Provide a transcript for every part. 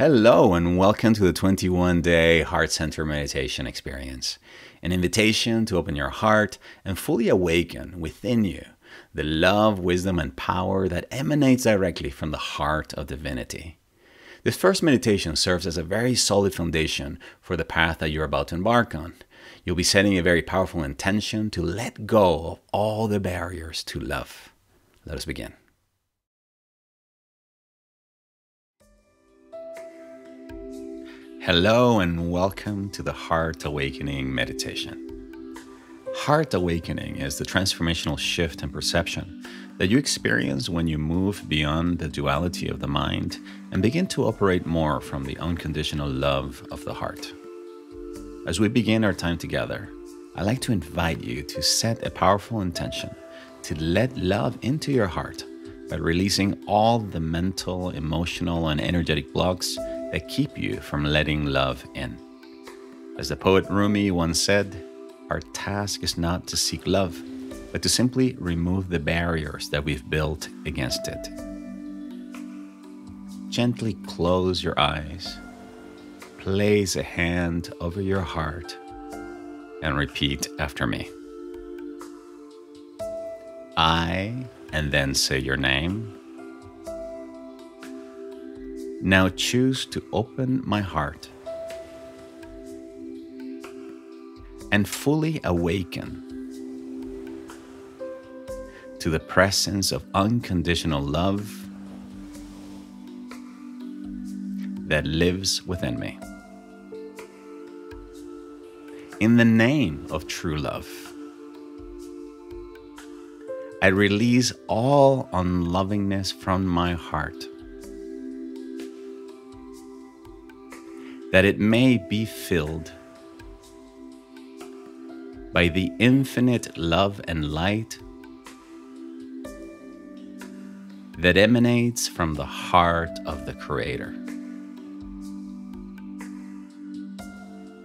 Hello and welcome to the 21-day Heart Center Meditation Experience, an invitation to open your heart and fully awaken within you the love, wisdom, and power that emanates directly from the heart of divinity. This first meditation serves as a very solid foundation for the path that you're about to embark on. You'll be setting a very powerful intention to let go of all the barriers to love. Let us begin. Hello and welcome to the Heart Awakening Meditation. Heart Awakening is the transformational shift in perception that you experience when you move beyond the duality of the mind and begin to operate more from the unconditional love of the heart. As we begin our time together, I'd like to invite you to set a powerful intention to let love into your heart by releasing all the mental, emotional, and energetic blocks that keep you from letting love in. As the poet Rumi once said, our task is not to seek love, but to simply remove the barriers that we've built against it. Gently close your eyes, place a hand over your heart, and repeat after me. I, and then say your name. Now choose to open my heart and fully awaken to the presence of unconditional love that lives within me. In the name of true love, I release all unlovingness from my heart, that it may be filled by the infinite love and light that emanates from the heart of the Creator.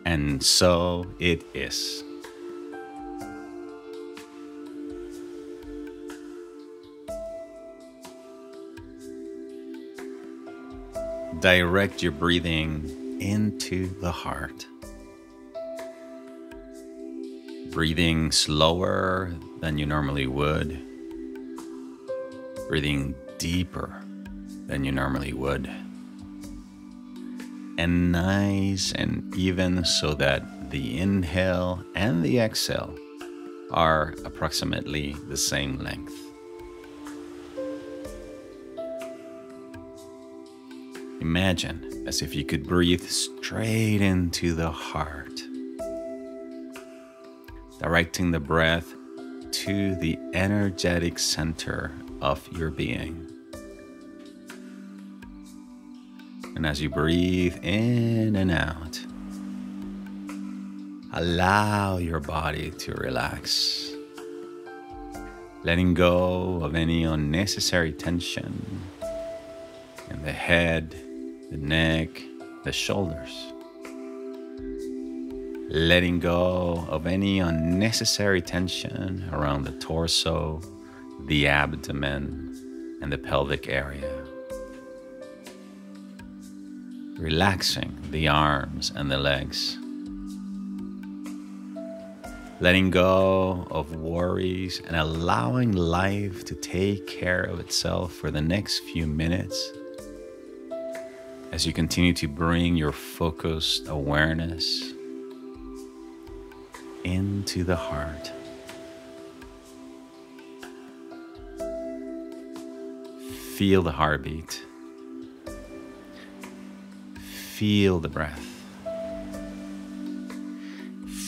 And so it is. Direct your breathing into the heart, breathing slower than you normally would, breathing deeper than you normally would, and nice and even so that the inhale and the exhale are approximately the same length. Imagine as if you could breathe straight into the heart, directing the breath to the energetic center of your being. And as you breathe in and out, allow your body to relax, letting go of any unnecessary tension in the head, the neck, the shoulders. Letting go of any unnecessary tension around the torso, the abdomen, and the pelvic area. Relaxing the arms and the legs. Letting go of worries and allowing life to take care of itself for the next few minutes. As you continue to bring your focused awareness into the heart, feel the heartbeat, feel the breath,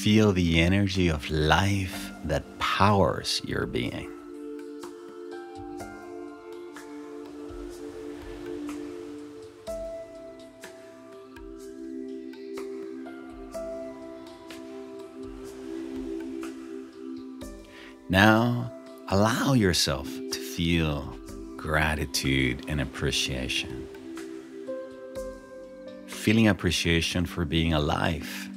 feel the energy of life that powers your being. Now, allow yourself to feel gratitude and appreciation. Feeling appreciation for being alive,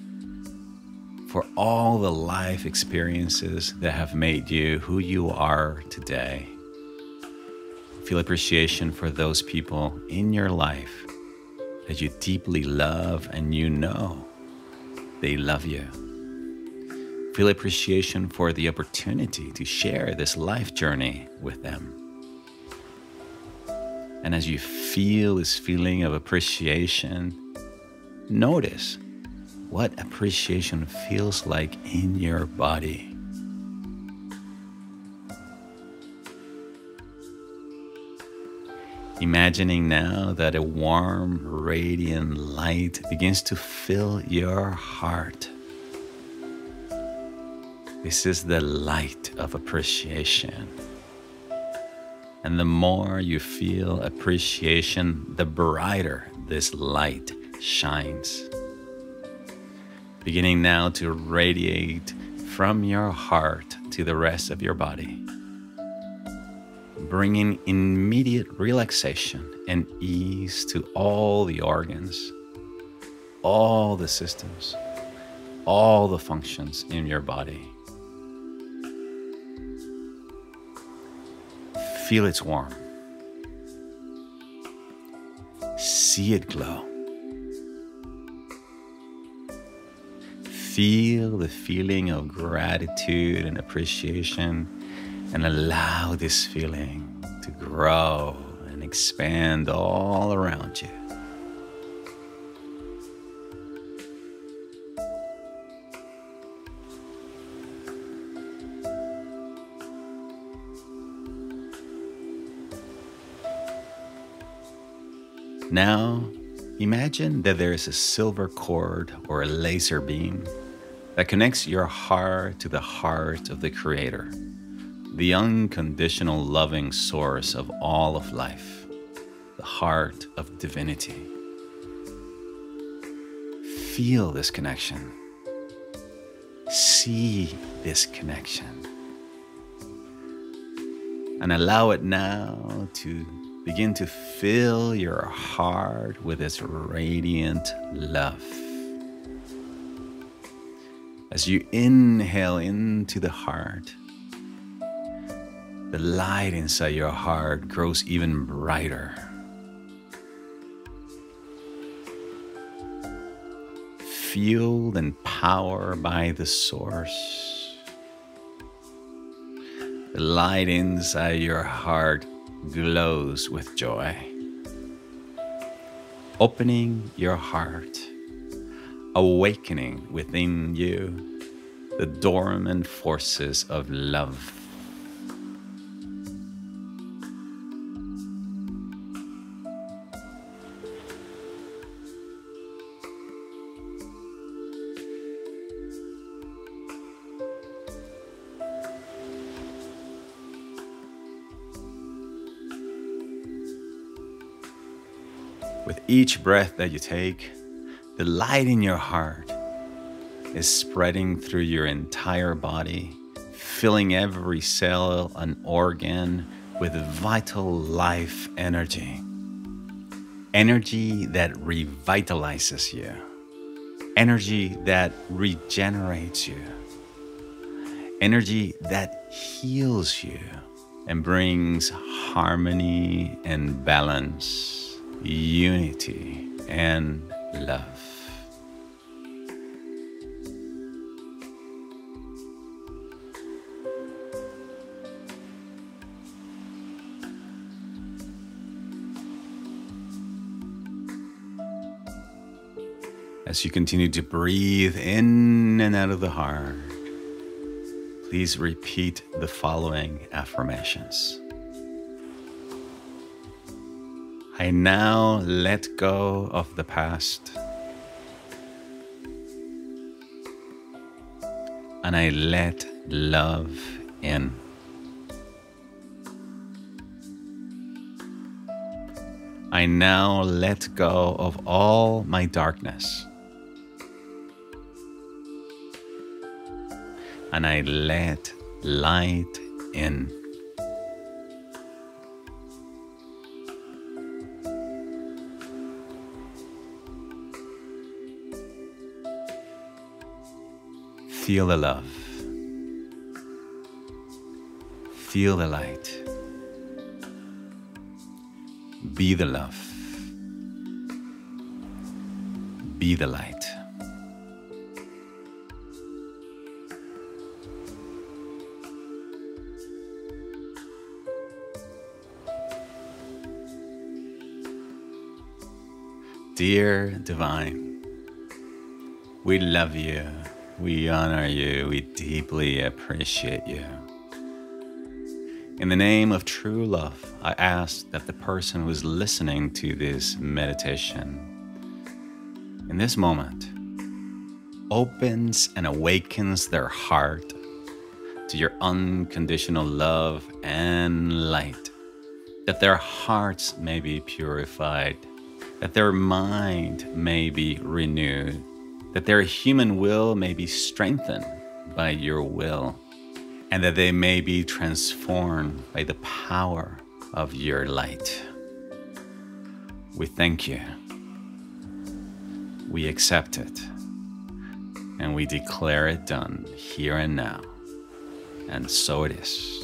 for all the life experiences that have made you who you are today. Feel appreciation for those people in your life that you deeply love and you know they love you. Feel appreciation for the opportunity to share this life journey with them. And as you feel this feeling of appreciation, notice what appreciation feels like in your body. Imagining now that a warm, radiant light begins to fill your heart. This is the light of appreciation. And the more you feel appreciation, the brighter this light shines. Beginning now to radiate from your heart to the rest of your body, bringing immediate relaxation and ease to all the organs, all the systems, all the functions in your body. Feel its warmth. See it glow. Feel the feeling of gratitude and appreciation, and allow this feeling to grow and expand all around you. Now, imagine that there is a silver cord or a laser beam that connects your heart to the heart of the Creator, the unconditional loving source of all of life, the heart of divinity. Feel this connection. See this connection. And allow it now to begin to fill your heart with its radiant love. As you inhale into the heart, the light inside your heart grows even brighter. Fueled and powered by the source, the light inside your heart glows with joy, opening your heart, awakening within you the dormant forces of love. With each breath that you take, the light in your heart is spreading through your entire body, filling every cell and organ with vital life energy. Energy that revitalizes you. Energy that regenerates you. Energy that heals you and brings harmony and balance, unity and love. As you continue to breathe in and out of the heart, please repeat the following affirmations. I now let go of the past, and I let love in. I now let go of all my darkness, and I let light in. Feel the love, feel the light, be the love, Be the light. Dear Divine, we love you, we honor you, we deeply appreciate you. In the name of true love, I ask that the person who is listening to this meditation, in this moment, opens and awakens their heart to your unconditional love and light, that their hearts may be purified, that their mind may be renewed, that their human will may be strengthened by your will, and that they may be transformed by the power of your light. We thank you, we accept it, and we declare it done here and now, and so it is.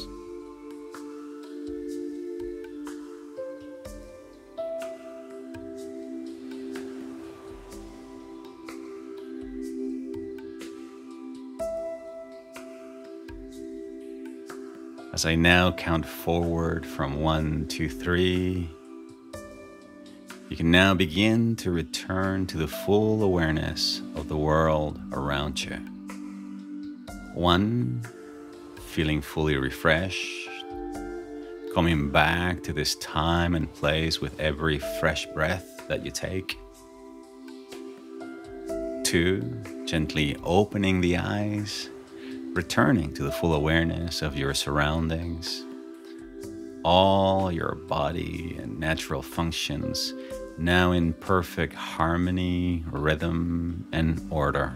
As I now count forward from 1, 2, 3, you can now begin to return to the full awareness of the world around you. 1, feeling fully refreshed, coming back to this time and place with every fresh breath that you take. 2, gently opening the eyes, returning to the full awareness of your surroundings, all your body and natural functions now in perfect harmony, rhythm, and order.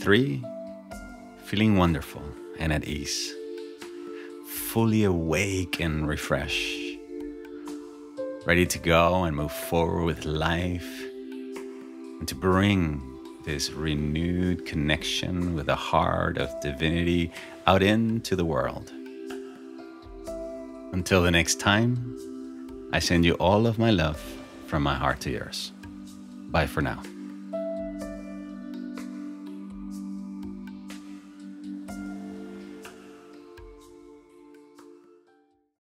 3, feeling wonderful and at ease, fully awake and refreshed, ready to go and move forward with life and to bring this renewed connection with the heart of divinity out into the world. Until the next time, I send you all of my love from my heart to yours. Bye for now.